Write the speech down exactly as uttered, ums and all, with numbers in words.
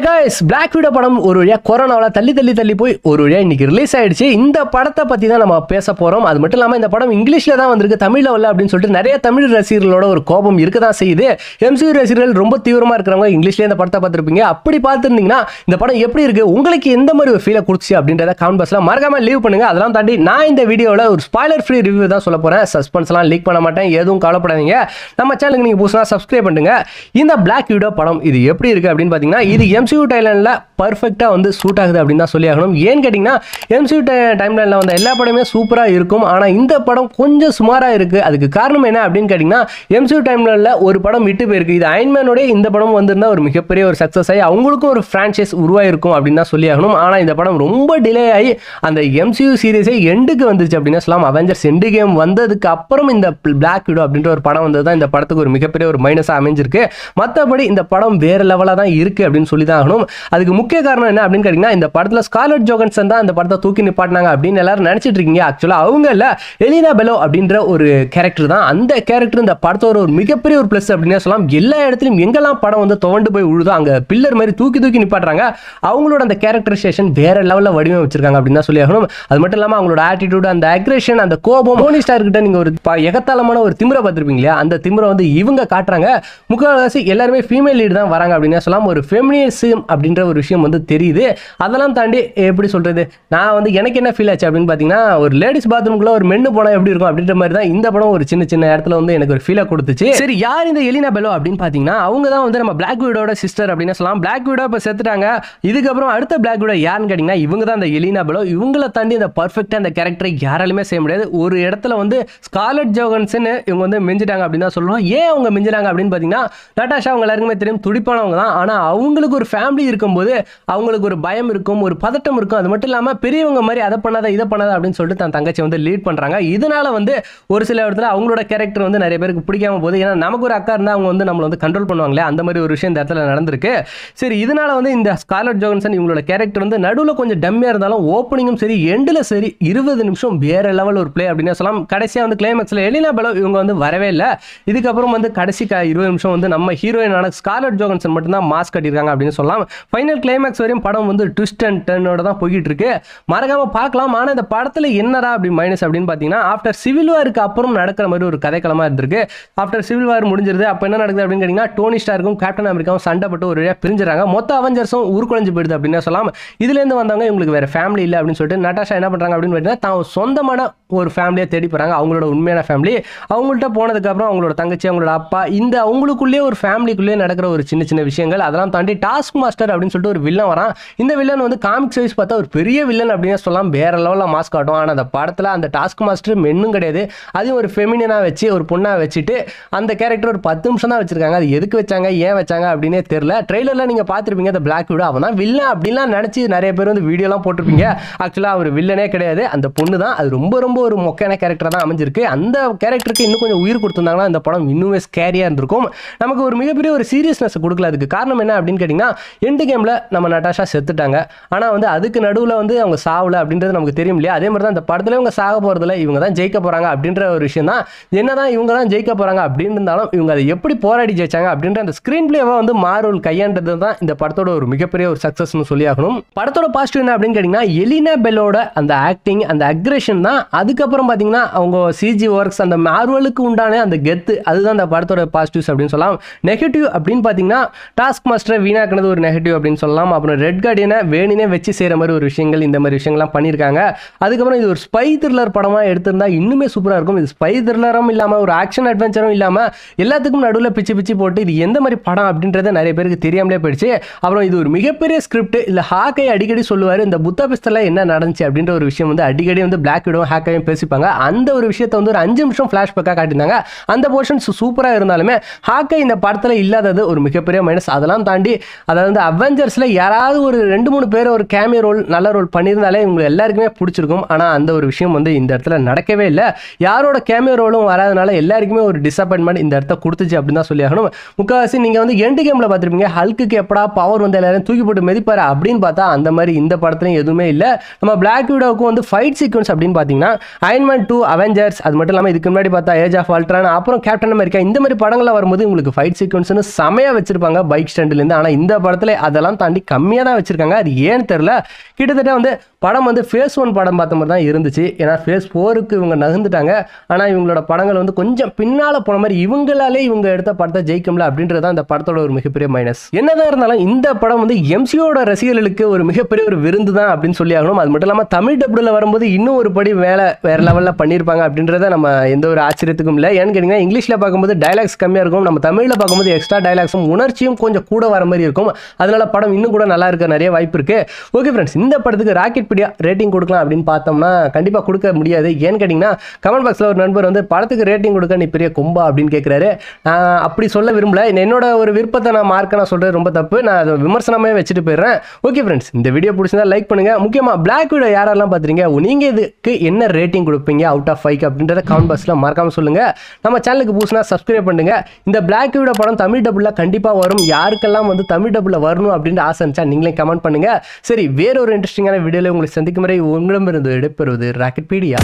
Hey guys, Black Widow படம் ஒரு வழியா கொரோனால தள்ளி தள்ளி தள்ளி போய் ஒரு வழியா இன்னைக்கு ரிலீஸ் ஆயிடுச்சு. இந்த படத்தை பத்தி தான் நம்ம பேச போறோம். அது மட்டும் இல்லாம இந்த படம் இங்கிலீஷ்ல தான் வந்திருக்கு, தமிழ்ல வரல அப்படின்னு சொல்லிட்டு நிறைய தமிழ் ரசிகர்களோட ஒரு கோபம் இருக்க தான் செய்யுது. எம்சியூ ரசிகர்கள் ரொம்ப தீவிரமா இருக்கிறவங்க இங்கிலீஷ்ல இந்த படத்தை பார்த்திருப்பீங்க. அப்படி பார்த்திருந்தீங்கன்னா இந்த படம் எப்படி இருக்கு, உங்களுக்கு எந்த மாதிரி ஒரு ஃபீலை கொடுத்துச்சு அப்படின்றத கமெண்ட் பாக்ஸ்ல மறக்காம லீவ் பண்ணுங்க. அதெல்லாம் தாண்டி நான் இந்த வீடியோல ஒரு ஸ்பாய்லர் ஃப்ரீ ரிவ்யூ தான் சொல்ல போறேன். சஸ்பென்ஸ்லாம் லீக் பண்ண மாட்டேன், எதுவும் கவலைப்படாதீங்க. நம்ம சேனலுக்கு நீங்க புதுசா சப்ஸ்கிரைப் பண்ணுங்க. இந்த பிளாக் விடோ படம் இது எப்படி இருக்கு அப்படின்னு பாத்தீங்கன்னா, இது எம்சியூ டைம்லைன்ல பர்ஃபெக்டா வந்து சூட் ஆகுது அப்படின்னு தான் சொல்லி ஆகணும். ஏன்னு கேட்டீங்கன்னா எம்சியூ டைம்லைன்ல வந்து எல்லா படமே சூப்பரா இருக்கும், ஆனா இந்த படம் கொஞ்சம் சுமாரா இருக்கு. அதுக்கு காரணம் என்ன அப்படின்னு கேட்டீங்கன்னா, எம்சியூ டைம்லைன்ல ஒரு படம் விட்டு போயிருக்கு. இது அயன்மேனோட இந்த படம் வந்திருந்தா ஒரு மிகப்பெரிய ஒரு சக்சஸ் ஆகி அவங்களுக்கும் ஒரு பிரான்சைஸ் உருவாயிருக்கும் அப்படின்னு தான் சொல்லி ஆகணும். ஆனா இந்த படம் ரொம்ப டிலே ஆகி அந்த எம்சியூ சீரீஸே எண்டுக்கு வந்துருச்சு அப்படின்னு சொல்லலாம். அவெஞ்சர்ஸ் எண்டு கேம் வந்ததுக்கு அப்புறம் இந்த பிளாக் விடோ அப்படின்ற ஒரு படம் வந்தது தான் இந்த படத்துக்கு ஒரு மிகப்பெரிய ஒரு மைனஸா அமைஞ்சிருக்கு. மற்றபடி இந்த படம் வேற லெவலா தான் இருக்கு அப்படின்னு சொல்லி தான் ஆகணும். அதுக்கு முக்கிய காரணம் என்ன அப்படின்னு கேட்டீங்கன்னா, இந்த படத்துல ஸ்கார்லட் ஜோகன்சன் தான் இந்த படத்தை தூக்கி நிப்பாட்டினாங்க அப்படின்னு எல்லாரும் நினைச்சிட்டு இருக்கீங்க. ஆக்சுவலா அவங்க இல்ல, எலினா பெலோ அப்படின்ற ஒரு கேரக்டர் தான். அந்த கேரக்டர் இந்த படத்தோட ஒரு மிகப்பெரிய ஒரு பிளஸ் அப்படின்னு சொல்லலாம். எல்லா இடத்துலையும் எங்கெல்லாம் படம் வந்து துவண்டு போய் உழுதோ அங்க பில்லர் மாதிரி தூக்கி தூக்கி நிப்பாட்டுறாங்க. அவங்களோட அந்த கேரக்டரைசேஷன் வேற லெவலில் வடிவம் வச்சிருக்காங்க அப்படின்னு தான் சொல்லி ஆகணும். அது மட்டும் இல்லாமல் அவங்களோட ஆட்டிடியூட், அந்த அக்ரஷன், அந்த கோபம், டோனி ஸ்டார் கிட்ட நீங்க ஒரு எகத்தாளமான ஒரு திமிரை பார்த்திருப்பீங்க இல்லையா, அந்த திமிரை வந்து இவங்க காட்டுறாங்க. முக்கால்வாசி எல்லாருமே ஃபீமேல் லீடு தான் வராங்க அப்படின்னு சொல்லலாம். ஒரு ஃபெமினிசம் அப்படின்ற ஒரு விஷயம் வந்து தெரியுது. அதெல்லாம் தாண்டி எப்படி சொல்றது, நான் வந்து எனக்கு என்ன ஃபீல் ஆச்சு அப்படின்னு பார்த்தீங்கன்னா, ஒரு லேடிஸ் பாத்ரூம்குள்ள ஒரு மென்னு போனா எப்படி இருக்கும் அப்படின்ற மாதிரி தான் இந்த படம் ஒரு சின்ன சின்ன இடத்துல வந்து எனக்கு ஒரு ஃபீலை கொடுத்துச்சு. சரி, யார் இந்த எலினா பெலோ அப்படின்னு பார்த்தீங்கன்னா, அவங்க தான் வந்து நம்ம பிளாக் விடோட சிஸ்டர் அப்படின்னு சொல்லலாம். பிளாக் விடோ இப்போ செத்துட்டாங்க. இதுக்கப்புறம் அடுத்த பிளாக் விடோ யாருன்னு கேட்டீங்கன்னா இவங்க தான் இந்த எலினா பெலோ. இவங்களை தாண்டி இந்த பர்ஃபெக்டாக அந்த கேரக்டரை யாராலுமே செய்ய முடியாது. ஒரு இடத்துல வந்து ஸ்கார்லட் ஜோகன்சன் இவங்க வந்து மிஞ்சிட்டாங்க அப்படின்னு தான் சொல்லணும். ஏன் அவங்க மிஞ்சிட்டாங்க அப்படின்னு பார்த்தீங்கன்னா, நட்டாஷா அவங்க எல்லாருக்குமே தெரியும், துடிப்பானவங்க தான். ஆனால் அவங்களுக்கு ஒரு ஃபேமிலி இருக்கும்போது அவங்களுக்கு ஒரு பயம் இருக்கும், ஒரு பதட்டம் இருக்கும். அது மட்டும் இல்லாமல் பெரியவங்க மாதிரி அதை பண்ணாத இதை பண்ணாத அப்படின்னு சொல்லிட்டு தன் தங்கச்சி வந்து லீட் பண்ணுறாங்க. இதனால வந்து ஒரு சில இடத்துல அவங்களோட கேரக்டர் வந்து நிறைய பேருக்கு பிடிக்காம போகுது. ஏன்னா நமக்கு ஒரு அக்கா இருந்தால் அவங்க வந்து நம்மளை வந்து கண்ட்ரோல் பண்ணுவாங்களே, அந்த மாதிரி ஒரு விஷயம் இந்த இடத்துல நடந்திருக்கு. சரி, இதனால வந்து இந்த ஸ்கார்லட் ஜோகன்சன் இவங்களோட கேரக்டர் வந்து நடுவில் கொஞ்சம் டம்மியாக இருந்தாலும் ஓப்பனிங்கும் சரி எண்டில் சரி இருபது நிமிஷம் வேற லெவல் ஒரு பிளே அப்படின்னு சொல்லலாம். கடைசியாக வந்து கிளைமேக்ஸில் எலினா பெலோ இவங்க வந்து வரவே இல்லை. இதுக்கப்புறம் வந்து கடைசி இருபது நிமிஷம் வந்து நம்ம ஹீரோயினான ஸ்கார்லட் ஜோகன்சன் மட்டும்தான் மாஸ்க் கட்டியிருக்காங்க அப்படின்னு சொல்லலாம். ஃபைனல் கிளைமேக்ஸ் வரையும் படம் வந்து ட்விஸ்ட் அண்ட் டர்னோட தான் போய்கிட்டு இருக்கு. மறக்காம பார்க்கலாம். ஆனால் இந்த படத்தில் என்னடா அப்படி மைனஸ் அப்படின்னு பார்த்தீங்கன்னா, ஆஃப்டர் சிவில் வாருக்கு அப்புறம் நடக்கிற மாதிரி ஒரு கதைக்களமாக இருந்திருக்கு. ஆஃப்டர் சிவில் வார் முடிஞ்சிருது. அப்போ என்ன நடக்குது அப்படின்னு கேட்டிங்கன்னா, டோனி ஸ்டாருக்கும் கேப்டன் அமெரிக்காவும் சண்டைப்பட்டு ஒரு வழியாக பிரிஞ்சுறாங்க. மொத்த அவெஞ்சர்ஸும் ஊர்குலைஞ்சு போயிடுது அப்படின்னு சொல்லலாம். இதுலேருந்து வந்தாங்க இவங்களுக்கு வேறு ஃபேமிலி இல்லை அப்படின்னு சொல்லிட்டு நட்டாஷா என்ன பண்ணுறாங்க அப்படின்னு பார்த்தீங்கன்னா, தான் சொந்தமான ஒரு ஃபேமிலியை தேடி போகிறாங்க. அவங்களோட உண்மையான ஃபேமிலி அவங்கள்ட்ட போனதுக்கப்புறம் அவங்களோட தங்கச்சி, அவங்களோட அப்பா, இந்த அவங்களுக்குள்ளேயே ஒரு ஃபேமிலிக்குள்ளேயே நடக்கிற ஒரு சின்ன சின்ன விஷயங்கள். அதெல்லாம் தாண்டி டாஸ்க் மாஸ்டர் அப்படின்னு சொல்லிட்டு ஒரு வில்லன் வரான். இந்த வில்லன் வந்து காமிக்ஸ் வைஸ் பார்த்தா ஒரு பெரிய வில்லன் அப்படின்னு சொல்லலாம். வேற லெவலில் மாஸ்க் ஆட்டும். ஆனால் அந்த படத்தில் அந்த டாஸ்க் மாஸ்டர் மென்னும் கிடையாது, அதையும் ஒரு ஃபெமினியனாக வச்சு ஒரு பொண்ணாக வச்சுட்டு அந்த கேரக்டர் ஒரு பத்து நிமிஷம் தான் வச்சிருக்காங்க. அது எதுக்கு வச்சாங்க, ஏன் வச்சாங்க அப்படின்னே தெரியல. ட்ரெய்லரில் நீங்கள் பார்த்துருப்பீங்க, அந்த பிளாக் விடோ அவன் தான் வில்லன் அப்படின்லாம் நினச்சி நிறைய பேர் வந்து வீடியோலாம் போட்டிருப்பீங்க. ஆக்சுவலாக அவர் வில்லனே கிடையாது, அந்த பொண்ணு தான். அது ரொம்ப ரொம்ப ஒரு மொக்கையான கேரக்டர் தான் அமைஞ்சிருக்கு. அந்த கேரக்டருக்கு இன்னும் கொஞ்சம் உயிர் கொடுத்துருந்தாங்கன்னா இந்த படம் இன்னுமே ஸ்கேரியா இருந்திருக்கும். நமக்கு ஒரு மிகப்பெரிய ஒரு சீரியஸ்னஸ் கொடுக்கல. அதுக்கு காரணம் என்ன அப்படின்னு கேட்டிங்கன்னா, எண்டு கேமில் நம்ம நட்டாஷா செத்துட்டாங்க. ஆனால் வந்து அதுக்கு நடுவில் வந்து அவங்க சாவலை அப்படின்றது நமக்கு தெரியும் இல்லையா. அதே மாதிரி தான் இந்த படத்தில் இவங்க சாக போகிறதில்ல, இவங்க தான் ஜெயிக்க போகிறாங்க அப்படின்ற ஒரு விஷயம் தான். என்ன தான் இவங்க தான் ஜெயிக்க போகிறாங்க அப்படின்னு இருந்தாலும் இவங்க அதை எப்படி போராடி ஜெயிச்சாங்க அப்படின்ற அந்த ஸ்க்ரீன் பிளேவை வந்து மார்வல் கையாண்டது தான் இந்த படத்தோட ஒரு மிகப்பெரிய ஒரு சக்ஸஸ்னு சொல்லி ஆகணும். படத்தோட பாசிட்டிவ் என்ன அப்படின்னு கேட்டிங்கன்னா, எலினா பெலோட அந்த ஆக்டிங், அந்த அக்ரெஷன் தான். அதுக்கப்புறம் பார்த்தீங்கன்னா அவங்க சிஜி ஒர்க்ஸ், அந்த மார்வலுக்கு உண்டான அந்த கெத்து, அதுதான் அந்த படத்தோட பாசிட்டிவ்ஸ் அப்படின்னு சொல்லலாம். நெகட்டிவ் அப்படின்னு பார்த்தீங்கன்னா, டாஸ்க் மாஸ்டரை வீணாக்குனது ஒரு நெகட்டிவ் அப்படின்னு சொல்லலாம். அப்புறம் ரெட் கார்டியனை வேணினே வச்சு செய்கிற மாதிரி ஒரு விஷயங்கள், இந்த மாதிரி விஷயங்கள்லாம் பண்ணியிருக்காங்க. அதுக்கப்புறம் இது ஒரு ஸ்பை த்ரில்லர் படமாக எடுத்திருந்தால் இன்னுமே சூப்பராக இருக்கும். இது ஸ்பை த்ரில்லரும் இல்லாமல் ஒரு ஆக்ஷன் அட்வென்ச்சரும் இல்லாமல் எல்லாத்துக்கும் நடுவில் பிச்சு பிச்சு போட்டு இது எந்த மாதிரி படம் அப்படின்றத நிறைய பேருக்கு தெரியாமலே போயிடுச்சு. அப்புறம் இது ஒரு மிகப்பெரிய ஸ்கிரிப்ட். இதில் ஹாக்கை அடிக்கடி சொல்லுவார், இந்த புத்த பிஸ்தலில் என்ன நடந்துச்சு அப்படின்ற ஒரு விஷயம் வந்து அடிக்கடி வந்து பிளாக் விடோ ஹேக்கையும் பேசிப்பாங்க. அந்த ஒரு விஷயத்தை வந்து ஒரு அஞ்சு நிமிஷம் ஃப்ளாஷ்பேக்காக காட்டியிருந்தாங்க. அந்த போர்ஷன்ஸ் சூப்பராக இருந்தாலுமே ஹாக்கை இந்த படத்தில் இல்லாதது ஒரு மிகப்பெரிய மைனஸ். அதெல்லாம் தாண்டி அதாவது அவெஞ்சர்ஸில் யாராவது ஒரு ரெண்டு மூணு பேர் ஒரு கேமியோ ரோல் நல்ல ரோல் பண்ணியிருந்தாலே இவங்க எல்லாருக்குமே பிடிச்சிருக்கும். ஆனால் அந்த ஒரு விஷயம் வந்து இந்த இடத்துல நடக்கவே இல்லை. யாரோட கேமியோ ரோலும் வராதனால எல்லாருக்குமே ஒரு டிசப்பாயின்ட்மெண்ட் இந்த இடத்த கொடுத்துச்சு அப்படின்னு தான் சொல்லி ஆகணும். முக்கால்வாசி நீங்கள் வந்து எண்டு கேமில் பார்த்துருப்பீங்க, ஹல்குக்கு எப்படா பவர் வந்து எல்லாரும் தூக்கி போட்டு மிதிப்பார் அப்படின்னு பார்த்தா அந்த மாதிரி இந்த படத்துலையும் எதுவுமே இல்லை. நம்ம பிளாக் விடோவுக்கும் வந்து ஃபைட் சீக்வன்ஸ் அப்படின்னு பார்த்தீங்கன்னா, அயன்மேன் டூ, அவெஞ்சர்ஸ், அது மட்டும் இல்லாமல் இதுக்கு முன்னாடி பார்த்தா ஏஜ் ஆஃப் அல்ட்ரான், அப்புறம் கேப்டன் அமெரிக்கா, இந்த மாதிரி படங்கள்லாம் வரும்போது உங்களுக்கு ஃபைட் சீக்வன்ஸ்னு செமையாக வச்சிருப்பாங்க பைக் ஸ்டாண்டிலேருந்து. ஆனால் இந்த படத்துல அதெல்லாம் தாண்டி கம்மியா தான் வச்சிருக்காங்க. அது ஏன்னு தெரியல. கிட்டத்தட்ட வந்து படம் வந்து ஃபேஸ் ஒன் படம் பார்த்த மாதிரி தான் இருந்துச்சு. ஏன்னா ஃபேஸ் ஃபோருக்கு இவங்க நகர்ந்துட்டாங்க. ஆனா இவங்களோட படங்கள் வந்து கொஞ்சம் பின்னால போன மாதிரி இவங்களாலே இவங்க எடுத்த படத்தை ஜெயிக்கும்ல அப்படின்றதான் இந்த படத்தோட ஒரு மிகப்பெரிய மைனஸ். என்னதான் இருந்தாலும் இந்த படம் வந்து எம்சியோட ரசிகர்களுக்கு ஒரு மிகப்பெரிய ஒரு விருந்து தான் அப்படின்னு சொல்லி ஆகணும். அது மட்டும் இல்லாமல் தமிழ் டப்புல வரும்போது இன்னும் ஒரு படி வேலை வேற லெவலில் பண்ணியிருப்பாங்க அப்படின்றத நம்ம எந்த ஒரு ஆச்சரியத்துக்கும் இல்லை. ஏன்னு கேட்டிங்கன்னா இங்கிலீஷில் பார்க்கும்போது டைலாக்ஸ் கம்மியாக இருக்கும், நம்ம தமிழில் பார்க்கும்போது எக்ஸ்ட்ரா டைலாக்ஸும் உணர்ச்சியும் கொஞ்சம் கூட வர மாதிரி இருக்கும். அதனால படம் இன்னும் கூட நல்லா இருக்க நிறைய வாய்ப்பு இருக்குது. ஓகே ஃப்ரெண்ட்ஸ், இந்த படத்துக்கு ராக்கெட் பீடியா ரேட்டிங் கொடுக்கலாம் அப்படின்னு பார்த்தோம்னா கண்டிப்பாக கொடுக்க முடியாது. ஏன்னு கேட்டிங்கன்னா கமெண்ட் பாக்ஸில் ஒரு நண்பர் வந்து படத்துக்கு ரேட்டிங் கொடுக்க நீ பெரிய கொம்பா அப்படின்னு கேட்குறாரு. அப்படி சொல்ல விரும்பல, என்னோட ஒரு விருப்பத்தை நான் மார்க்க நான் சொல்கிறது ரொம்ப தப்பு. நான் அதை விமர்சனமே வச்சுட்டு போயிடுறேன். ஓகே ஃப்ரெண்ட்ஸ், இந்த வீடியோ பிடிச்சிருந்தா லைக் பண்ணுங்கள். முக்கியமாக பிளாக் வீடோ யாரெல்லாம் பார்த்துறீங்க, நீங்கள் இதுக்கு என்ன ரேட்டிங் கொடுப்பீங்க அவுட் ஆஃப் ஃபைவ் அப்படின்றத கமெண்ட் பாக்ஸில் மறக்காமல் சொல்லுங்கள். நம்ம சேனலுக்கு புதுசுனா சப்ஸ்கிரைப் பண்ணுங்கள். இந்த பிளாக் வீடோ படம் தமிழ் டபுளில் கண்டிப்பாக வரும். யாருக்கெல்லாம் வந்து தமிழ் டபுளில் வரணும் அப்படின்ற ஆசை இருந்துச்சா நீங்களே கமெண்ட் பண்ணுங்கள். சரி, வேற ஒரு இன்ட்ரெஸ்டிங்கான வீடியோவில் உங்களுக்கு சந்திக்கும் வரை உங்களிடமிருந்து இடைபெறுவது ராக்கெட் பீடியா.